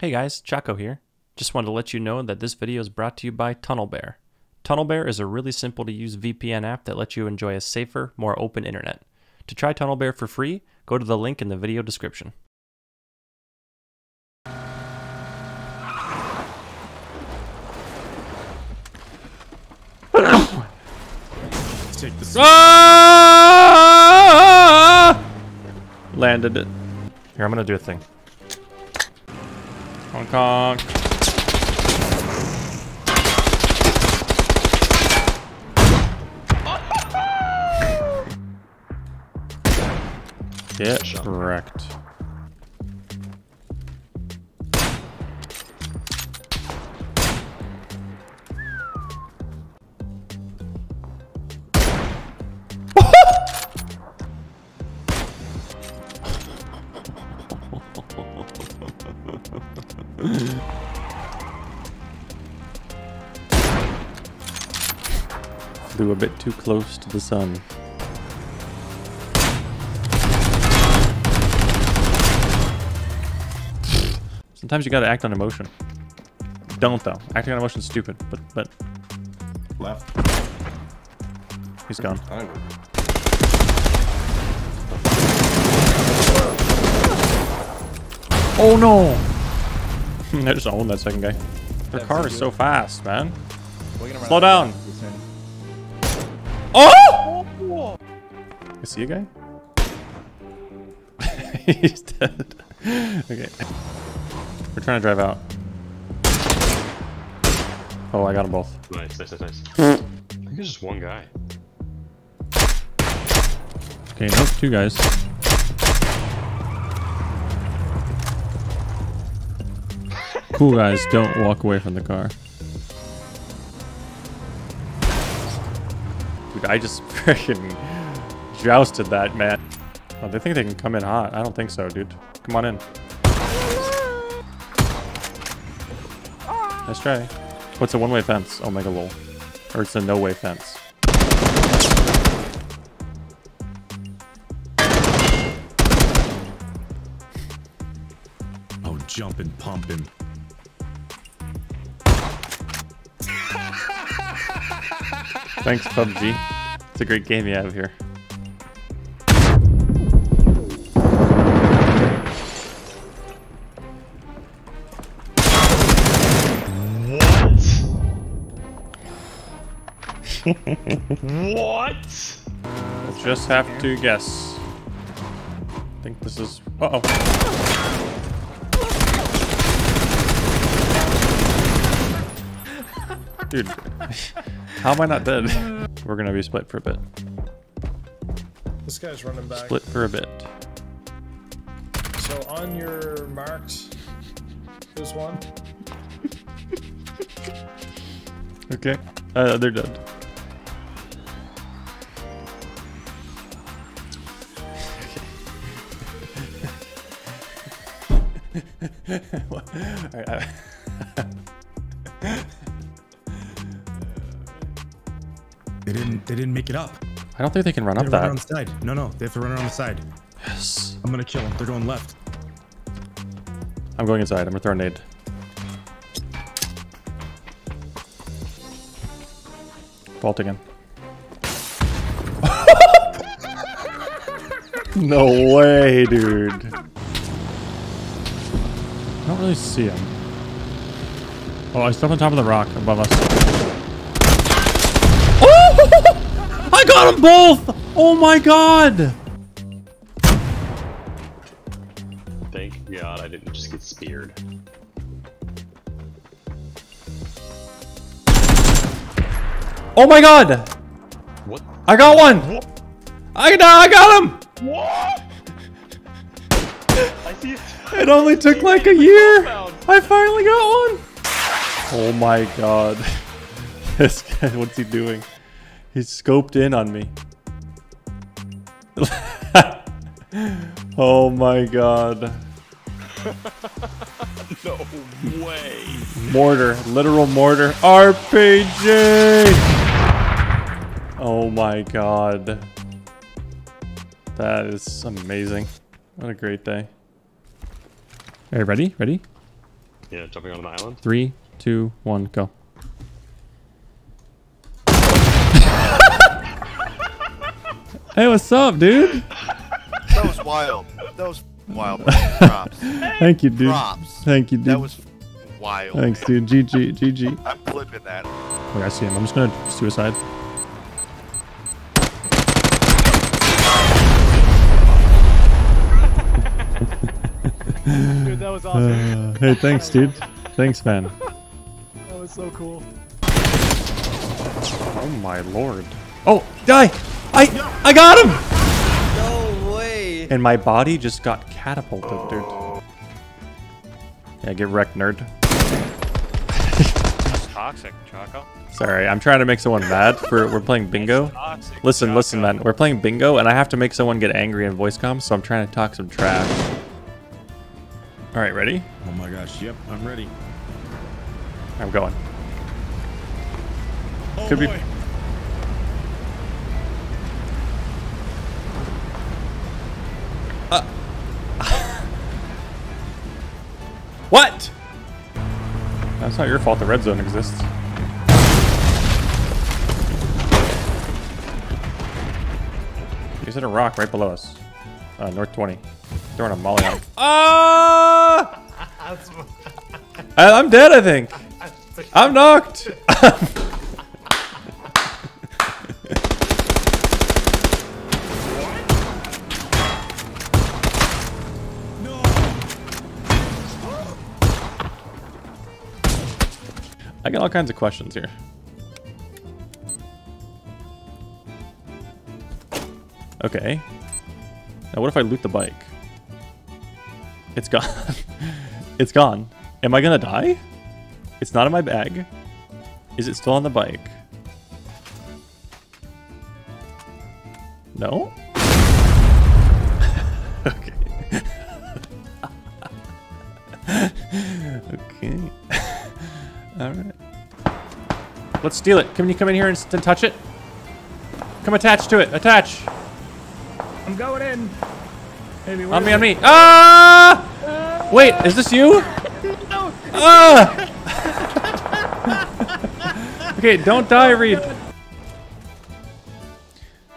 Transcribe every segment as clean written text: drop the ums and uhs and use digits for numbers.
Hey guys, Choco here. Just wanted to let you know that this video is brought to you by TunnelBear. TunnelBear is a really simple to use VPN app that lets you enjoy a safer, more open internet. To try TunnelBear for free, go to the link in the video description. Take this. Landed it. Here, I'm gonna do a thing. Hong Kong. Get wrecked. Flew a bit too close to the sun. Sometimes you gotta act on emotion. Don't though. Acting on emotion is stupid, but left. He's gone. Oh no! I just owned that second guy. Their car is so fast, man. Slow down. Oh! You see a guy? He's dead. Okay. We're trying to drive out. Oh, I got them both. Nice, nice, nice, nice. I think there's just one guy. Okay, nope, two guys. Cool guys, don't walk away from the car. Dude, I just freaking jousted that, man. Oh, they think they can come in hot. I don't think so, dude. Come on in. Nice try. What's a one-way fence? Oh my god, lol. Or it's a no-way fence. Oh, jump and pump him. Thanks, PUBG. It's a great game you have here. What? What? We'll just have to guess. I think this is... Uh-oh. Dude, how am I not dead? We're gonna be split for a bit. This guy's running back. Split for a bit. So on your marks, there's one. Okay, they're dead. All right, They didn't make it up. I don't think they can run up that. Run on the side. No, they have to run around the side. Yes. I'm gonna kill them. They're going left. I'm going inside. I'm gonna throw a nade. Vault again. No way, dude. I don't really see him. Oh, I stepped on top of the rock above us. I got them both! Oh my god! Thank god I didn't just get speared. Oh my god! What? I got one! What? I got him! What? I see it. It only took like a year! I finally got one! Oh my god. This guy, what's he doing? He scoped in on me. Oh my god. No way. Mortar, literal mortar. RPG! Oh my god. That is amazing. What a great day. Alright, ready? Yeah, jumping on an island. 3, 2, 1, go. Hey, what's up, dude? That was wild. That was wild. Props. Thank you, dude. Props. Thank you, dude. That was wild. Thanks, dude. GG. GG. I'm flipping that. Wait, I see him. I'm just going to suicide. Dude, that was awesome. Hey, thanks, dude. Thanks, man. That was so cool. Oh, my Lord. Oh, die! I got him! No way! And my body just got catapulted, dude. Yeah, get wrecked, nerd. That's toxic, Choco. Sorry, I'm trying to make someone mad. We're playing bingo. Toxic, listen, Choco. Listen, man. We're playing bingo, and I have to make someone get angry in voice comms, so I'm trying to talk some trash. All right, ready? Oh my gosh, yep, I'm ready. I'm going. Oh, could boy. Be... What? That's not your fault the red zone exists. He's in a rock right below us. North 20. Throwing a molly out. Ah! I'm dead, I think. I'm knocked. I got all kinds of questions here. Okay. Now what if I loot the bike? It's gone. It's gone. Am I gonna die? It's not in my bag. Is it still on the bike? No? Okay. Okay. All right. Let's steal it. Can you come in here and touch it? Come attach to it. Attach. I'm going in. Maybe on me, on me. Ah! Wait, is this you? No. Ah! Okay, don't die, Reed.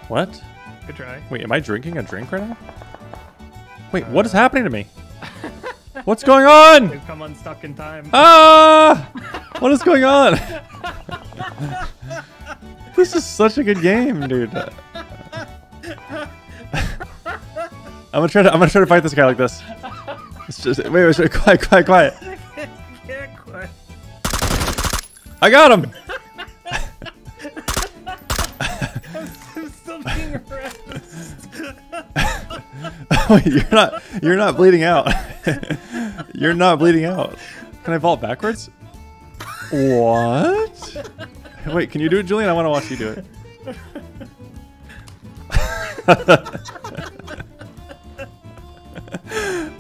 What? Good try. Wait, am I drinking a drink right now? Wait, what is happening to me? What's going on? They've come unstuck in time. Ah! What is going on? This is such a good game, dude. I'm gonna try to fight this guy like this. It's just wait, quiet. Yeah, quiet. I got him. I'm still being harassed. Wait, you're not bleeding out. You're not bleeding out. Can I vault backwards? What? Wait, can you do it, Julian? I want to watch you do it.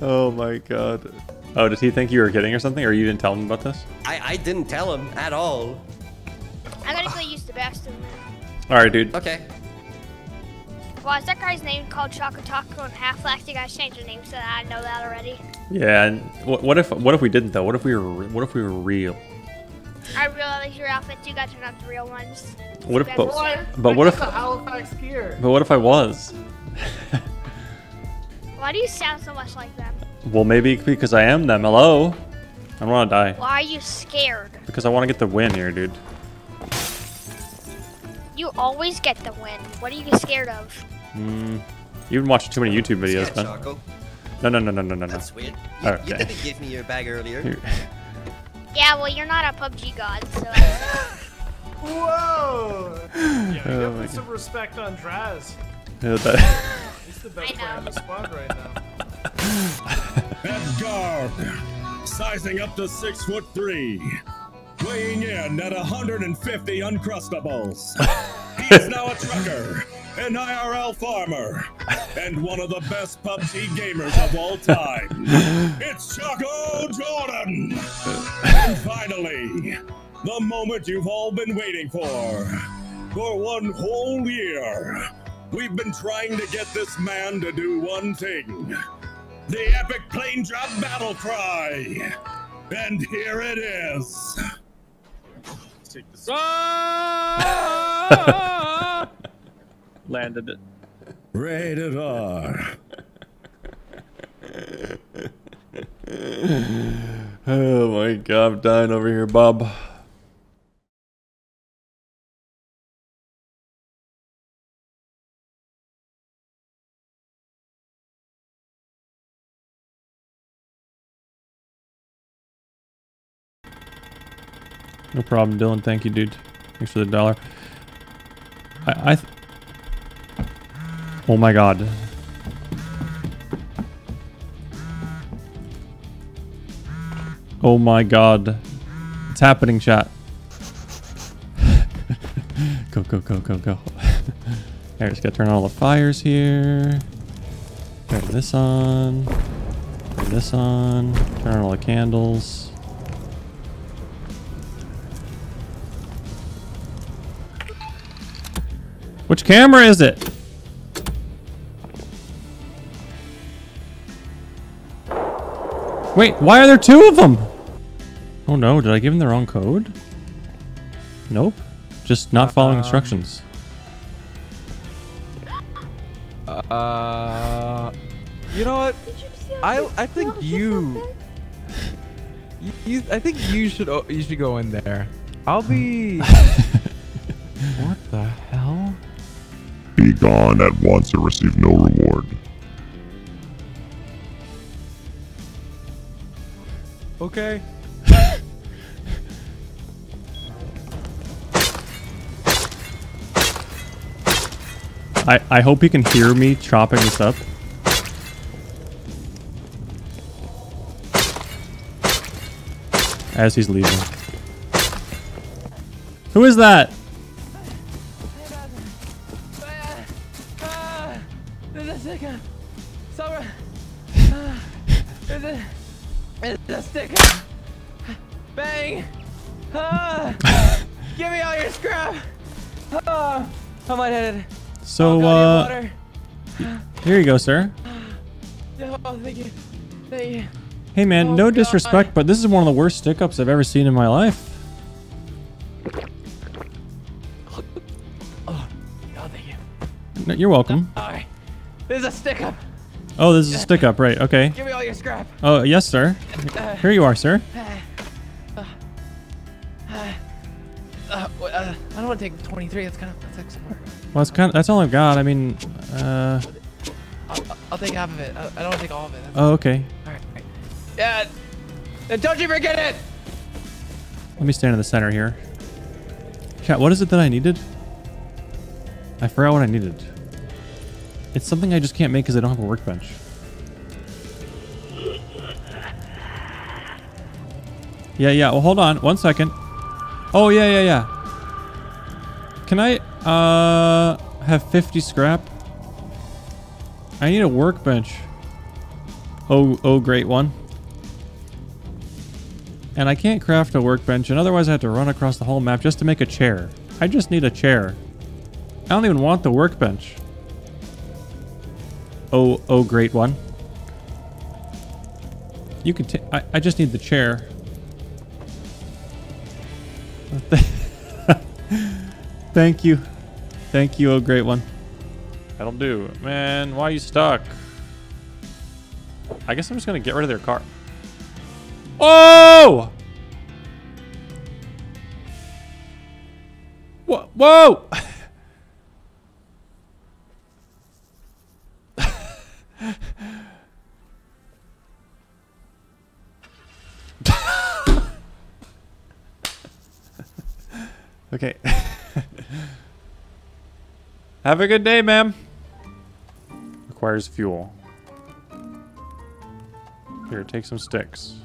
Oh my god. Oh, did he think you were kidding or something? Or you didn't tell him about this? I didn't tell him at all. I gotta get used to Bastion now. Alright, dude. Okay. Well, is that guy's name called chocoTaco and Half-Lack? You guys changed the name so that I know that already. Yeah, and what if we didn't though? What if we were real? I realize your outfits, you guys are not the real ones. What if but what if I was? Why do you sound so much like them? Well, maybe because I am them. Hello? I don't want to die. Why are you scared? Because I want to get the win here, dude. You always get the win. What are you scared of? You've been watching too many YouTube videos, man. Choco. No. That's weird. Okay. You didn't give me your bag earlier. Here. Yeah, well, you're not a PUBG god, so... Whoa! Yeah, you gotta put some respect on Draz. Yeah, that... He's the best player on the squad right now. Edgar, sizing up to 6'3", weighing in at 150 uncrustables. He is now a trucker, an IRL farmer, and one of the best PUBG gamers of all time. It's Choco Jordan! And finally, the moment you've all been waiting for one whole year. We've been trying to get this man to do one thing. The epic plane drop battle cry. And here it is. Take this. Landed it. Rated R. Oh my god, I'm dying over here, Bob. No problem, Dylan. Thank you, dude. Thanks for the $1. Oh my god. Oh my god. It's happening, chat. Go, go, go, go, go. I just gotta turn on all the fires here. Turn this on. Turn this on. Turn on all the candles. Which camera is it? Wait, why are there two of them? Oh no, did I give him the wrong code? Nope. Just not following instructions. You know what? I think you should go in there. I'll be What the hell? Be gone at once and receive no reward. Okay. I hope he can hear me chopping this up. As he's leaving. Who is that? It's a sticker! Bang! Give me all your scrap! I'm lightheaded. So, here you go, sir. Oh, thank you. Thank you. Hey, man, oh, no disrespect, God. But this is one of the worst stick-ups I've ever seen in my life. Oh, no, thank you. No, you're welcome. Sorry. This is a stick-up. Oh, this is a stick-up, right, okay. Give me all your scrap. Oh, yes, sir. Here you are, sir. I don't want to take 23, that's kind of... Well, that's all I've got, I mean, I'll take half of it, I don't want to take all of it. That's oh, okay. Alright, all right. Yeah, and don't you forget it! Let me stand in the center here. Chat, what is it that I needed? I forgot what I needed. It's something I just can't make because I don't have a workbench. Yeah, well, hold on. 1 second. Oh, yeah. Can I, have 50 scrap? I need a workbench. Oh, great one. And I can't craft a workbench, and otherwise I have to run across the whole map just to make a chair. I just need a chair. I don't even want the workbench. Oh, great one. You can take... I just need the chair. Thank you. Thank you, oh, great one. That'll do. Man, why are you stuck? I guess I'm just going to get rid of their car. Oh! Whoa! Okay. Have a good day, ma'am. Requires fuel. Here, take some sticks.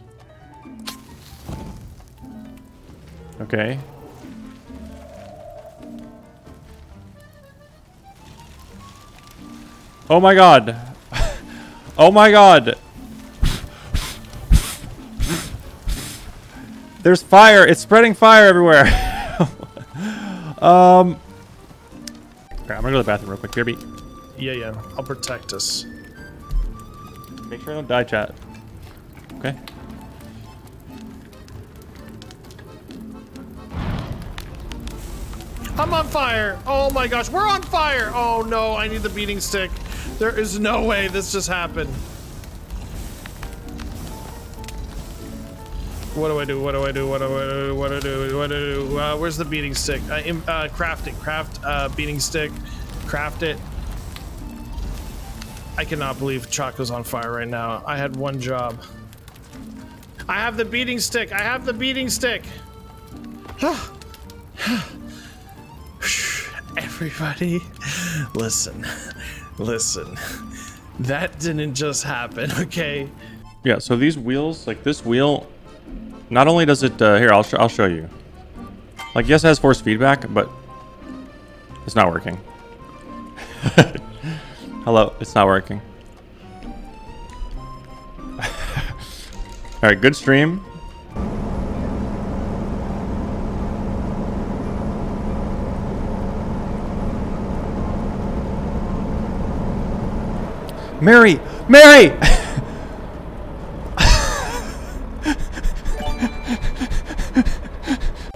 Okay. Oh my god. Oh my god. There's fire. It's spreading fire everywhere. Okay, I'm gonna go to the bathroom real quick. Kirby. Yeah. I'll protect us. Make sure I don't die, chat. Okay. I'm on fire. Oh my gosh, we're on fire. Oh no, I need the beating stick. There is no way this just happened. What do I do? What do I do? What do I do? What do I do? What do I do? Where's the beating stick? Craft it. Craft beating stick. Craft it. I cannot believe Choco's on fire right now. I had one job. I have the beating stick. I have the beating stick. Everybody, listen. Listen. That didn't just happen, okay? Yeah, so these wheels, like this wheel, not only does it, here, I'll show you. Like, yes, it has force feedback, but it's not working. Hello, it's not working. All right, good stream. Mary! Mary!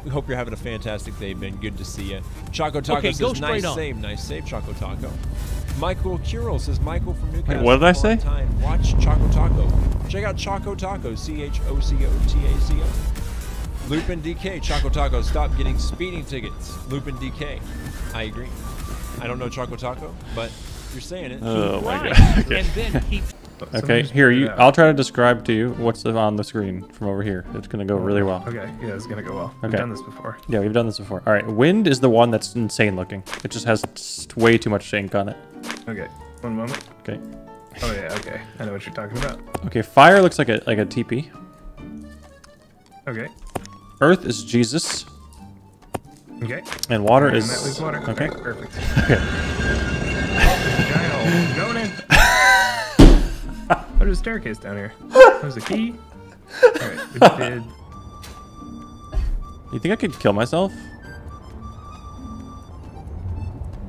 We hope you're having a fantastic day, Ben. Good to see you. ChocoTaco says, nice save, ChocoTaco. Michael Curel says, Michael from Newcastle. Wait, what did I say? Time. Watch ChocoTaco. Check out ChocoTaco, ChocoTaco. Lupin DK, ChocoTaco, stop getting speeding tickets. Lupin DK, I agree. I don't know ChocoTaco, but you're saying it. Oh my God. Okay. And then keep... Okay, here, you. I'll try to describe to you what's on the screen from over here. It's going to go really well. Okay, yeah, it's going to go well. Okay. We've done this before. Yeah, we've done this before. All right, wind is the one that's insane looking. It just has way too much ink on it. Okay, one moment. Okay. Oh yeah, okay. I know what you're talking about. Okay, fire looks like a teepee. Okay. Earth is Jesus. Okay. And water is... That leaves water. Okay. Okay. Perfect. Okay. Oh, going in. Oh, there's a staircase down here. There's a key. Alright, did. You think I could kill myself?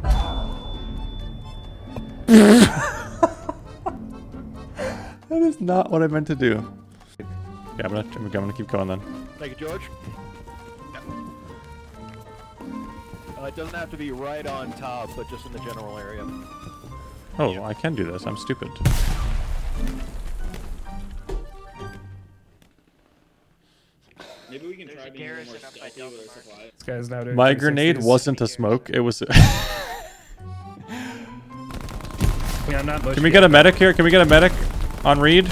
That is not what I meant to do. Yeah, I'm gonna keep going then. Thank you, George. It doesn't have to be right on top, but just in the general area. Oh, yeah. I can do this. I'm stupid. Maybe we can try being more stealthy with our supplies. This guy's now doing my grenade wasn't a smoke. It was. Can we get a medic here? Can we get a medic on Reed?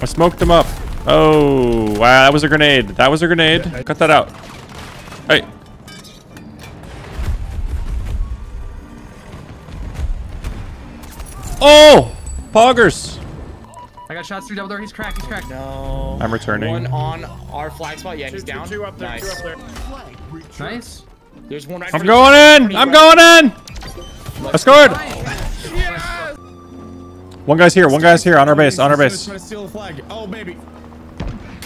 I smoked him up. Oh, wow, that was a grenade. That was a grenade. Yeah, cut that out. Hey. Oh, poggers. I got shots through double door. He's cracked. He's cracked. No. I'm returning. One on our flag spot. Yeah, he's down. Two up there. Nice. Two up there. Nice. There's one right. I'm going in. I'm going in. I scored. Yes. One guy's here. One guy's here on our base. On our base. Trying to steal the flag. Oh baby.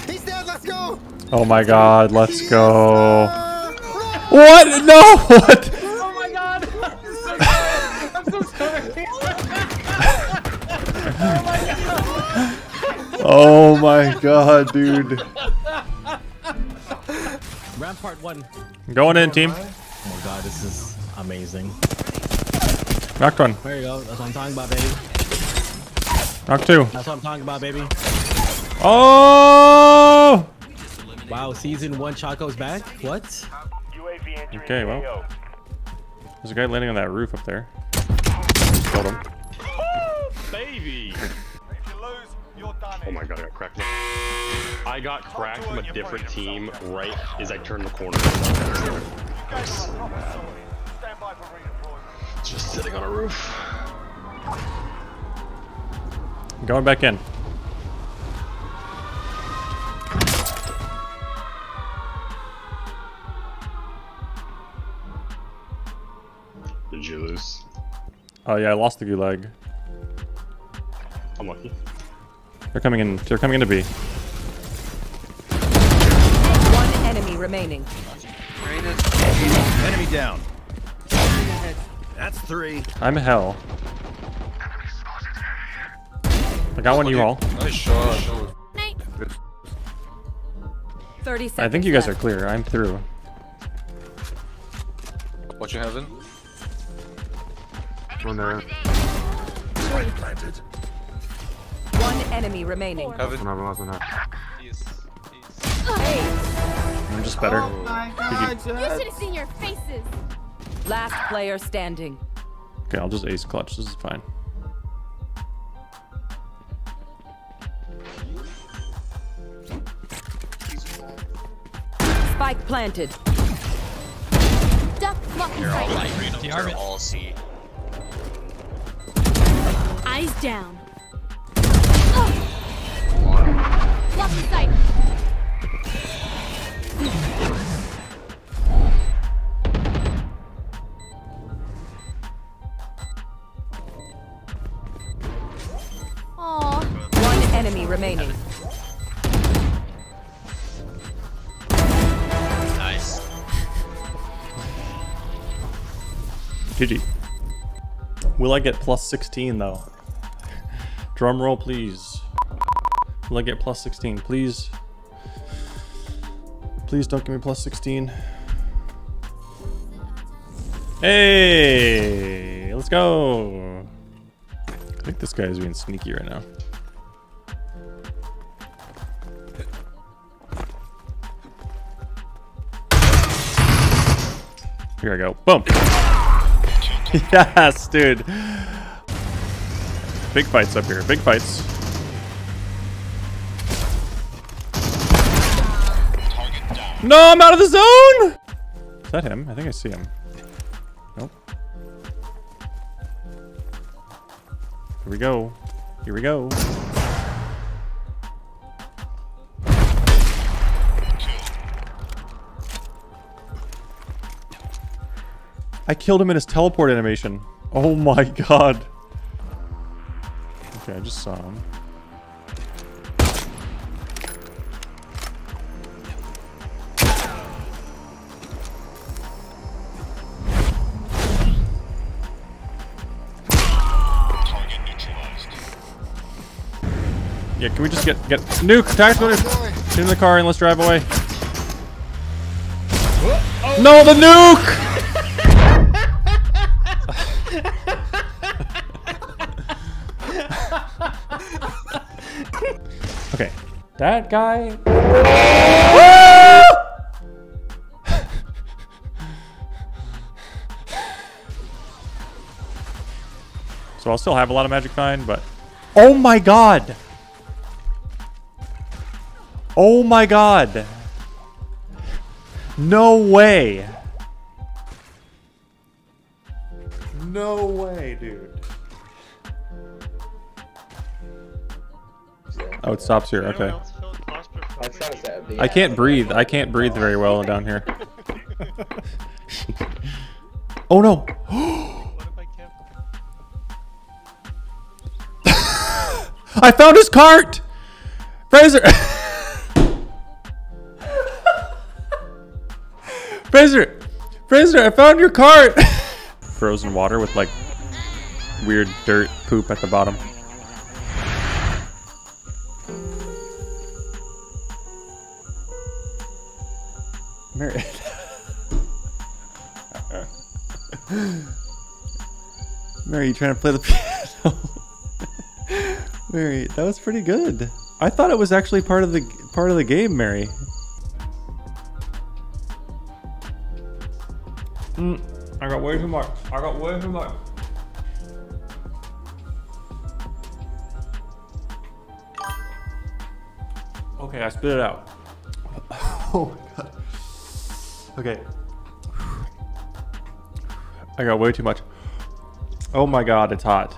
He's dead. Let's go. Oh my God. Let's go. What? No. What? Oh my God. I'm so sorry. Oh my God, dude. Round part one. Going in, team. Oh my God, this is amazing. Knocked one. There you go. That's what I'm talking about, baby. Knocked two. That's what I'm talking about, baby. Oh! Wow, season one, Choco's back. What? Okay, well. There's a guy landing on that roof up there. Killed him. Oh, baby! Oh my God, I got cracked. I got cracked from a different team right as I turned the corner. Just sitting on a roof. Going back in. Did you lose? Oh yeah, I lost the gulag. I'm lucky. They're coming in. They're coming into B. One enemy remaining. Enemy down. That's three. I'm hell. I got one. You all. Nice shot. 30 seconds. I think you guys are clear. I'm through. Watch your heaven. One there. One enemy remaining. Heaven. One yes. Yes. I'm just better. Oh my God, you should have seen your faces. Last player standing. Okay, I'll just ace clutch. This is fine. Spike planted. Duck blocking. They're all C. Eyes down. Lock in sight. Aww. One enemy remaining. Nice. GG. Will I get plus 16 though? Drum roll, please. Will I get plus 16? Please. Please don't give me plus 16. Hey, let's go. I think this guy is being sneaky right now. Here I go. Boom. Yes, dude. Big fights up here. Big fights. No, I'm out of the zone! Is that him? I think I see him. Nope. Here we go. Here we go. I killed him in his teleport animation. Oh my God. Okay, I just saw him. Yeah, can we just get nuke? Tactical nuke. Get in the car and let's drive away. Oh. No, the nuke! Okay, that guy. So I'll still have a lot of Magic 9, but oh my God! Oh my God! No way! No way, dude. Oh, it stops here. Okay. I can't breathe. I can't breathe very well down here. Oh no! I found his cart! Fraser! Fraser, I found your cart! Frozen water with like weird dirt poop at the bottom. Married. Mary, you trying to play the piano? Mary, that was pretty good. I thought it was actually part of the game, Mary. I got way too much. I got way too much. Okay, I spit it out. Oh my God. Okay. I got way too much. Oh my God, it's hot.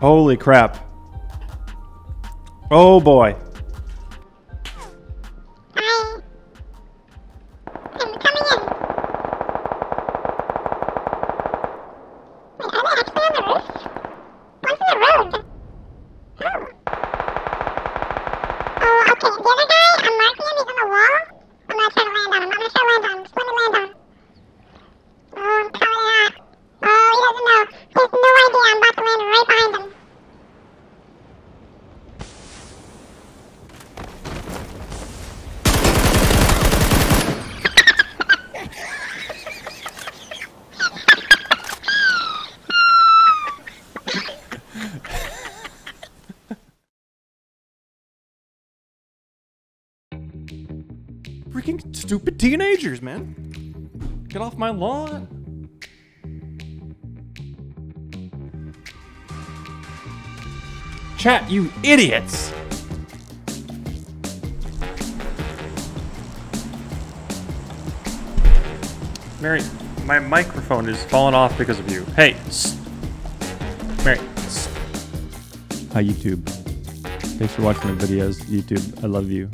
Holy crap. Oh boy. freaking stupid teenagers, man. Get off my lawn. Chat, you idiots. Mary, my microphone is falling off because of you. Hey, Mary. Hi, YouTube. Thanks for watching my videos, YouTube. I love you.